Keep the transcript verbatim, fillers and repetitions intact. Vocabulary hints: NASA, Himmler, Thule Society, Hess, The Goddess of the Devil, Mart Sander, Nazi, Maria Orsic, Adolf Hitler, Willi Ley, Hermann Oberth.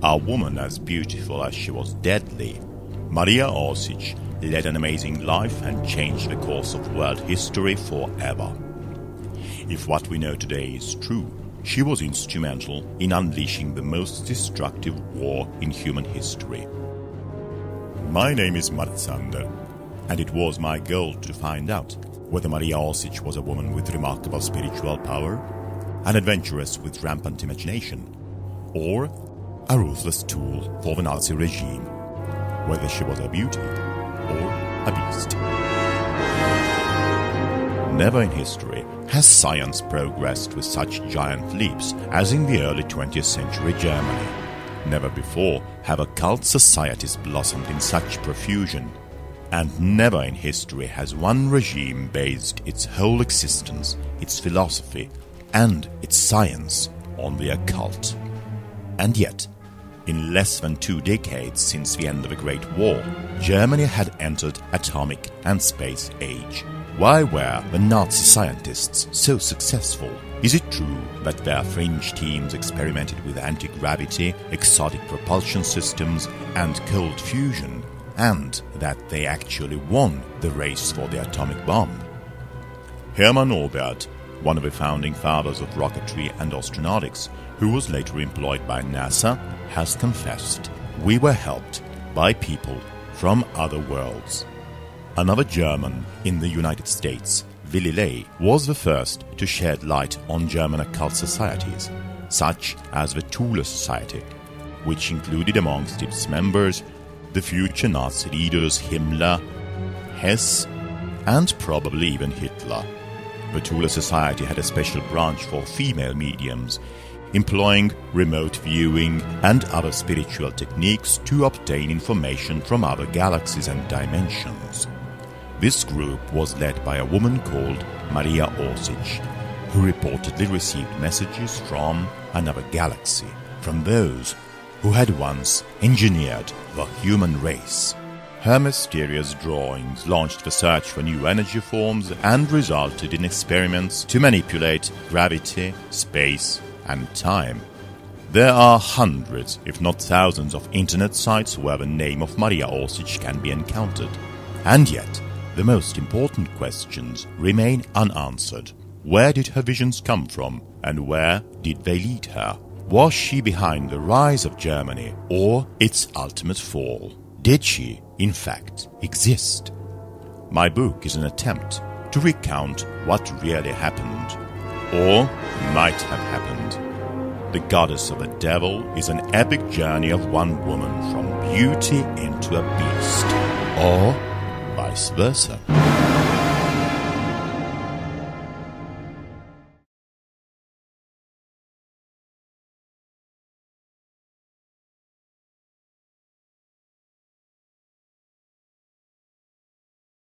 A woman as beautiful as she was deadly, Maria Orsic led an amazing life and changed the course of world history forever. If what we know today is true, she was instrumental in unleashing the most destructive war in human history. My name is Mart Sander, and it was my goal to find out whether Maria Orsic was a woman with remarkable spiritual power, an adventuress with rampant imagination, or a ruthless tool for the Nazi regime, whether she was a beauty or a beast. Never in history has science progressed with such giant leaps as in the early twentieth century Germany. Never before have occult societies blossomed in such profusion, and never in history has one regime based its whole existence, its philosophy, and its science on the occult. And yet, in less than two decades since the end of the Great War, Germany had entered atomic and space age. Why were the Nazi scientists so successful? Is it true that their fringe teams experimented with anti-gravity, exotic propulsion systems, and cold fusion, and that they actually won the race for the atomic bomb? Hermann Oberth, one of the founding fathers of rocketry and astronautics, who was later employed by NASA, has confessed, "We were helped by people from other worlds." Another German in the United States, Willi Ley, was the first to shed light on German occult societies, such as the Thule Society, which included amongst its members the future Nazi leaders Himmler, Hess, and probably even Hitler. The Thule Society had a special branch for female mediums, employing remote viewing and other spiritual techniques to obtain information from other galaxies and dimensions. This group was led by a woman called Maria Orsic, who reportedly received messages from another galaxy, from those who had once engineered the human race. Her mysterious drawings launched the search for new energy forms and resulted in experiments to manipulate gravity, space, and time. There are hundreds, if not thousands, of internet sites where the name of Maria Orsic can be encountered. And yet, the most important questions remain unanswered. Where did her visions come from, and where did they lead her? Was she behind the rise of Germany or its ultimate fall? Did she, in fact, exist? My book is an attempt to recount what really happened, or might have happened. The Goddess of the Devil is an epic journey of one woman from beauty into a beast, or vice versa.